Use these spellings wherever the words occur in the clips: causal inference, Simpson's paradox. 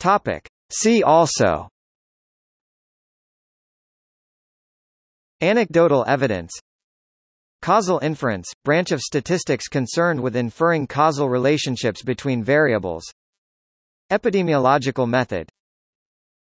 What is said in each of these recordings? Topic. See also: Anecdotal evidence, causal inference, branch of statistics concerned with inferring causal relationships between variables, epidemiological method,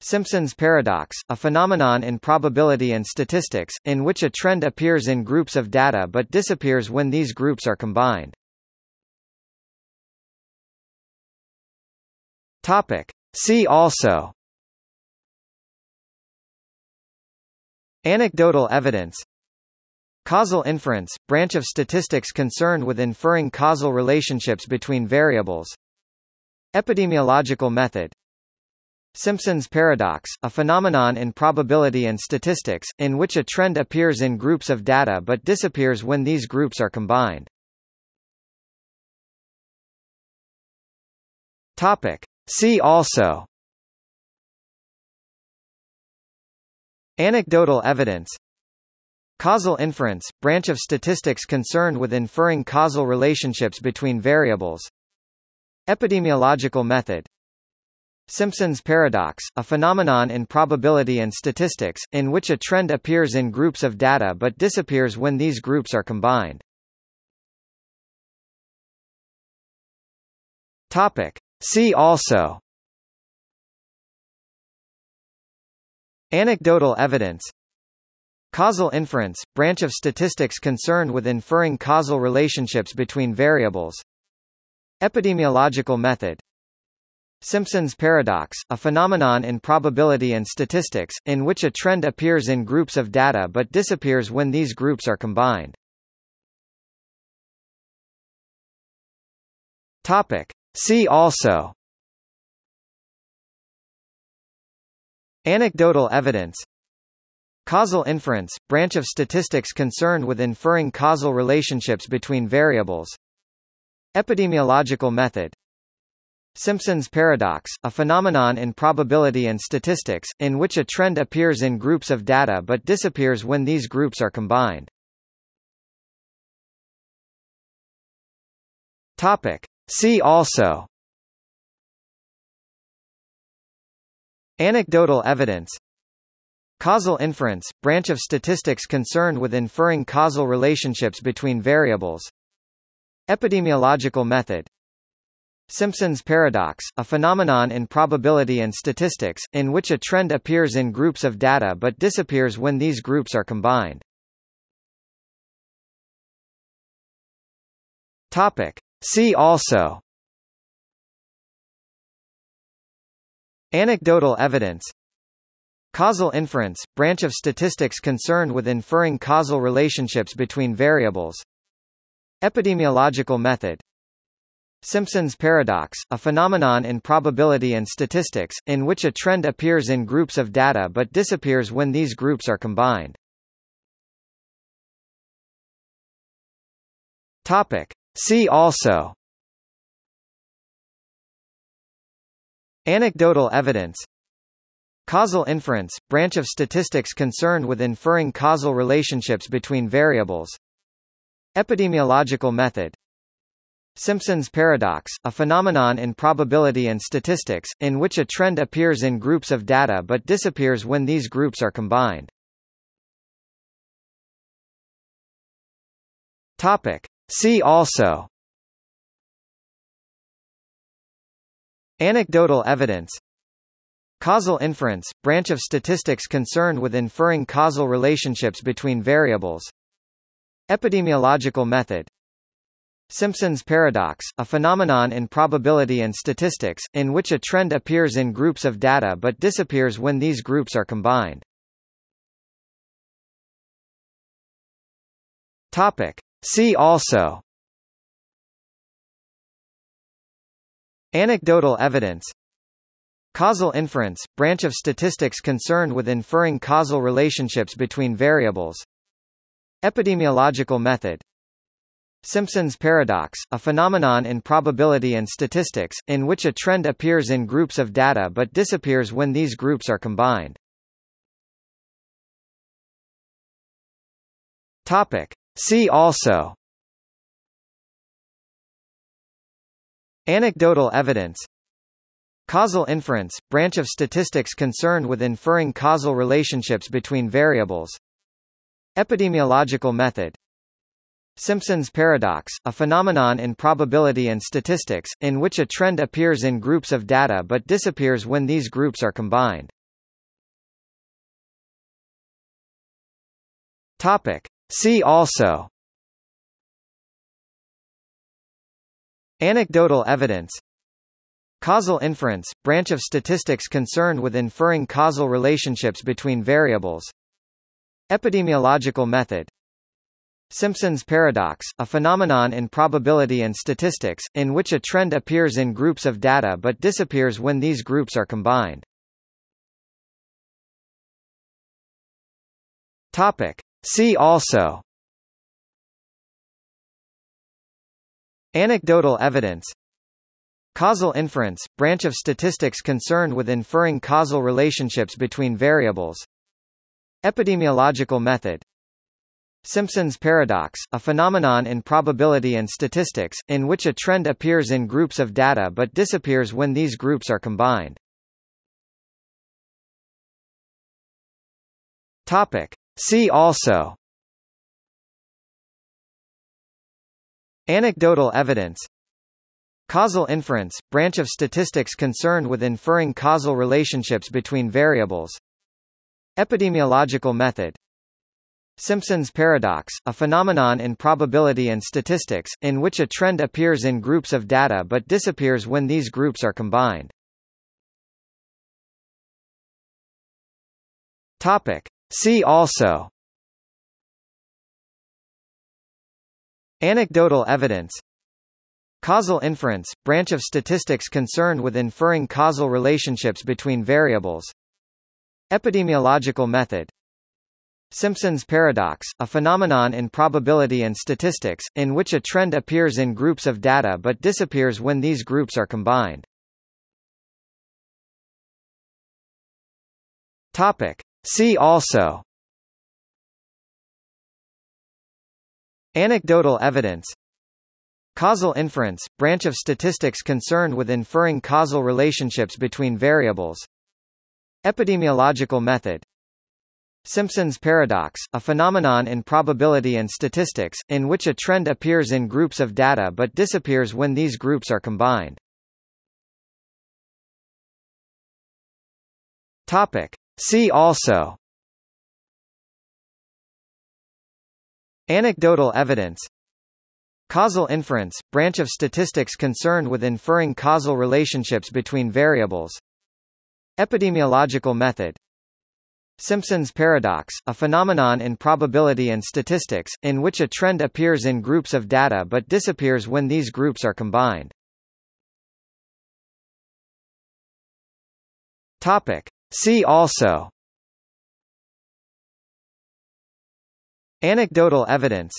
Simpson's paradox, a phenomenon in probability and statistics, in which a trend appears in groups of data but disappears when these groups are combined. Topic. See also: Anecdotal evidence, causal inference, branch of statistics concerned with inferring causal relationships between variables, epidemiological method, Simpson's paradox, a phenomenon in probability and statistics, in which a trend appears in groups of data but disappears when these groups are combined. Topic. See also: Anecdotal evidence, causal inference, branch of statistics concerned with inferring causal relationships between variables, epidemiological method, Simpson's paradox, a phenomenon in probability and statistics, in which a trend appears in groups of data but disappears when these groups are combined. Topic. See also: Anecdotal evidence, causal inference, branch of statistics concerned with inferring causal relationships between variables, epidemiological method, Simpson's paradox, a phenomenon in probability and statistics, in which a trend appears in groups of data but disappears when these groups are combined. Topic. See also: Anecdotal evidence, causal inference, branch of statistics concerned with inferring causal relationships between variables, epidemiological method, Simpson's paradox, a phenomenon in probability and statistics, in which a trend appears in groups of data but disappears when these groups are combined. Topic. See also: Anecdotal evidence, causal inference, branch of statistics concerned with inferring causal relationships between variables, epidemiological method, Simpson's paradox, a phenomenon in probability and statistics, in which a trend appears in groups of data but disappears when these groups are combined. Topic. See also: Anecdotal evidence, causal inference, branch of statistics concerned with inferring causal relationships between variables, epidemiological method, Simpson's paradox, a phenomenon in probability and statistics, in which a trend appears in groups of data but disappears when these groups are combined. Topic. See also: Anecdotal evidence, causal inference, branch of statistics concerned with inferring causal relationships between variables, epidemiological method, Simpson's paradox, a phenomenon in probability and statistics, in which a trend appears in groups of data but disappears when these groups are combined. Topic. See also: Anecdotal evidence, causal inference, branch of statistics concerned with inferring causal relationships between variables, epidemiological method, Simpson's paradox, a phenomenon in probability and statistics, in which a trend appears in groups of data but disappears when these groups are combined. Topic. See also: Anecdotal evidence, causal inference, branch of statistics concerned with inferring causal relationships between variables, epidemiological method, Simpson's paradox, a phenomenon in probability and statistics, in which a trend appears in groups of data but disappears when these groups are combined. Topic. See also: Anecdotal evidence, Causal inference – branch of statistics concerned with inferring causal relationships between variables. Epidemiological method. Simpson's paradox – a phenomenon in probability and statistics, in which a trend appears in groups of data but disappears when these groups are combined. Topic. See also: Anecdotal evidence. Causal inference – branch of statistics concerned with inferring causal relationships between variables. Epidemiological method. Simpson's paradox – a phenomenon in probability and statistics, in which a trend appears in groups of data but disappears when these groups are combined. Topic. See also: Anecdotal evidence. Causal inference – branch of statistics concerned with inferring causal relationships between variables. Epidemiological method. Simpson's paradox – a phenomenon in probability and statistics, in which a trend appears in groups of data but disappears when these groups are combined. Topic. See also: Anecdotal evidence. Causal inference – branch of statistics concerned with inferring causal relationships between variables. Epidemiological method. Simpson's paradox – a phenomenon in probability and statistics, in which a trend appears in groups of data but disappears when these groups are combined. Topic. See also: Anecdotal evidence. Causal inference – branch of statistics concerned with inferring causal relationships between variables. Epidemiological method. Simpson's paradox – a phenomenon in probability and statistics, in which a trend appears in groups of data but disappears when these groups are combined. Topic. See also: Anecdotal evidence. Causal inference – branch of statistics concerned with inferring causal relationships between variables. Epidemiological method. Simpson's paradox – a phenomenon in probability and statistics, in which a trend appears in groups of data but disappears when these groups are combined. Topic. See also: Anecdotal evidence. Causal inference – branch of statistics concerned with inferring causal relationships between variables. Epidemiological method. Simpson's paradox – a phenomenon in probability and statistics, in which a trend appears in groups of data but disappears when these groups are combined. Topic. See also: Anecdotal evidence.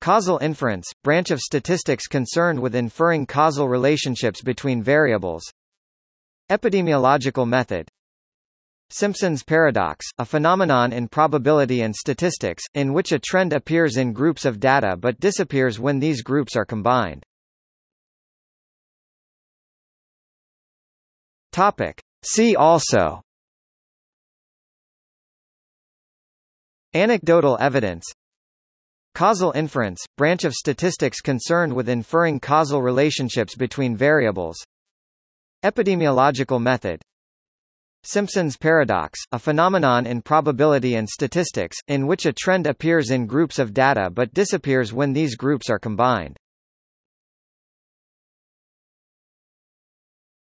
Causal inference – branch of statistics concerned with inferring causal relationships between variables. Epidemiological method. Simpson's paradox – a phenomenon in probability and statistics, in which a trend appears in groups of data but disappears when these groups are combined. Topic. See also: Anecdotal evidence. Causal inference – branch of statistics concerned with inferring causal relationships between variables. Epidemiological method. Simpson's paradox – a phenomenon in probability and statistics, in which a trend appears in groups of data but disappears when these groups are combined.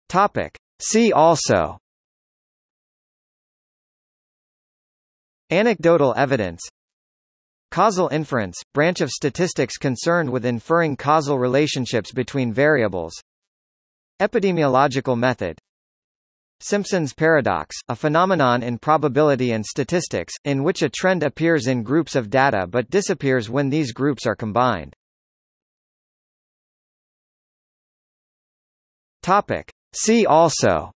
Topic. See also: Anecdotal evidence. Causal inference – branch of statistics concerned with inferring causal relationships between variables. Epidemiological method. Simpson's paradox – a phenomenon in probability and statistics, in which a trend appears in groups of data but disappears when these groups are combined. Topic. See also: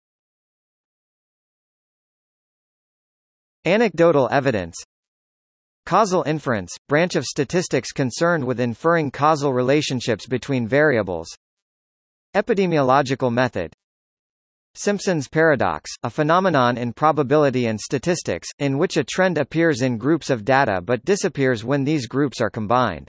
Anecdotal evidence. Causal inference – branch of statistics concerned with inferring causal relationships between variables. Epidemiological method. Simpson's paradox, a phenomenon in probability and statistics, in which a trend appears in groups of data but disappears when these groups are combined.